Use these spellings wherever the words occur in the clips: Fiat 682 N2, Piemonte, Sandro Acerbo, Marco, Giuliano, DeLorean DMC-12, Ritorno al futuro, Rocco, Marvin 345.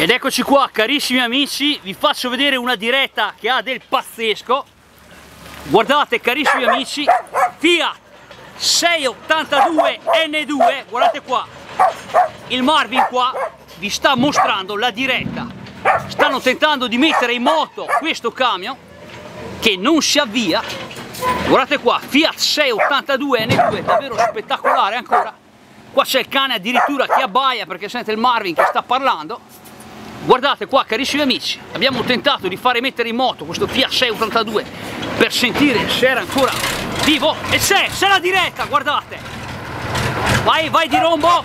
Ed eccoci qua, carissimi amici, vi faccio vedere una diretta che ha del pazzesco. Guardate, carissimi amici, Fiat 682 N2, guardate qua, il Marvin qua vi sta mostrando la diretta. Stanno tentando di mettere in moto questo camion che non si avvia. Guardate qua, Fiat 682 N2, davvero spettacolare ancora. Qua c'è il cane addirittura che abbaia perché sente il Marvin che sta parlando. Guardate qua, carissimi amici, abbiamo tentato di fare mettere in moto questo Fiat 682 per sentire se era ancora vivo. E c'è la diretta, guardate. Vai, vai di rombo.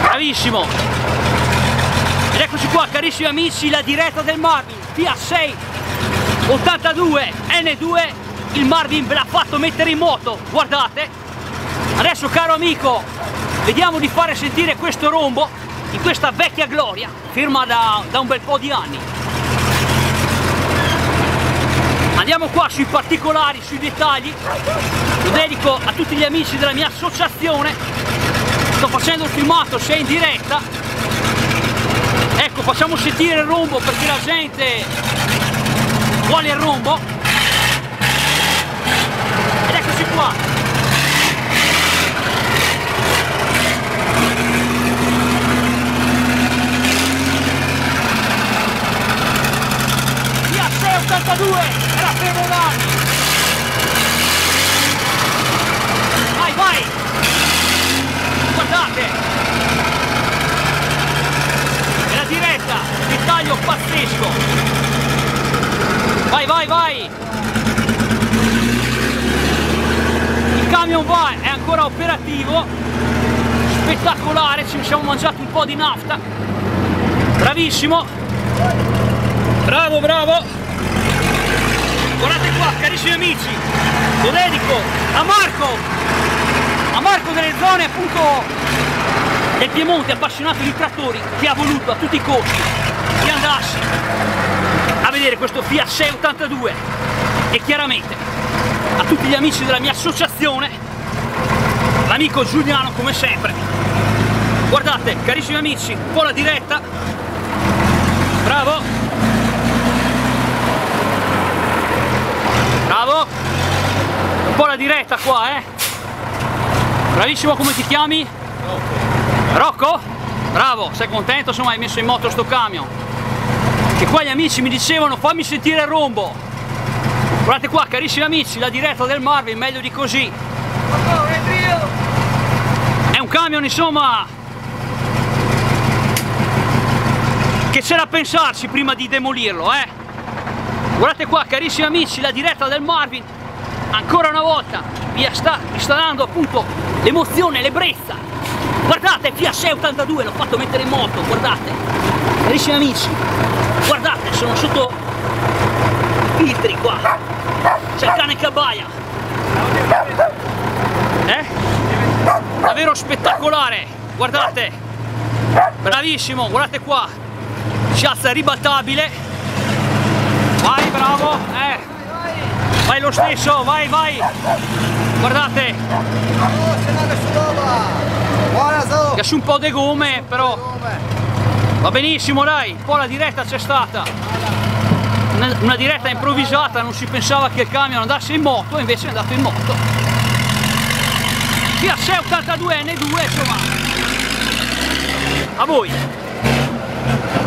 Bravissimo. Ed eccoci qua, carissimi amici, la diretta del Marvin, Fiat 682 N2. Il Marvin ve l'ha fatto mettere in moto, guardate. Adesso, caro amico, vediamo di fare sentire questo rombo in questa vecchia gloria, firma da un bel po' di anni. Andiamo qua sui particolari, sui dettagli. Lo dedico a tutti gli amici della mia associazione. Sto facendo il filmato, sei in diretta. Ecco, facciamo sentire il rombo perché la gente vuole il rombo. Ed eccoci qua. Era fermo là. Vai, vai. Guardate. È la diretta, dettaglio pazzesco. Vai, vai, vai. Il camion va, è ancora operativo. Spettacolare, ci siamo mangiati un po' di nafta. Bravissimo. Bravo, bravo. Guardate qua, carissimi amici, lo dedico a Marco delle zone appunto del Piemonte, appassionato di trattori, che ha voluto a tutti i costi che andassi a vedere questo Fiat 682 e chiaramente a tutti gli amici della mia associazione, l'amico Giuliano come sempre. Guardate, carissimi amici, un po' la diretta, bravo! Bravo, un po' la diretta qua, eh! Bravissimo, come ti chiami? Rocco? Bravo, sei contento, insomma hai messo in moto sto camion. Che qua gli amici mi dicevano fammi sentire il rombo. Guardate qua, carissimi amici, la diretta del Marvin, meglio di così. È un camion, insomma, che c'è da pensarci prima di demolirlo, eh! Guardate qua, carissimi amici, la diretta del Marvin ancora una volta vi sta dando appunto l'emozione, l'ebbrezza. Guardate, Fiat 682 l'ho fatto mettere in moto, guardate, carissimi amici, guardate, sono sotto filtri qua, c'è il cane che abbaia, eh? Davvero spettacolare, guardate, bravissimo, guardate qua, si alza ribaltabile. Vai, bravo, vai lo stesso, vai, vai, guardate, lascia un po' di gomme, però va benissimo, dai, un po' la diretta c'è stata, una diretta improvvisata, non si pensava che il camion andasse in moto, invece è andato in moto, Fiat 682 N2, insomma, a voi.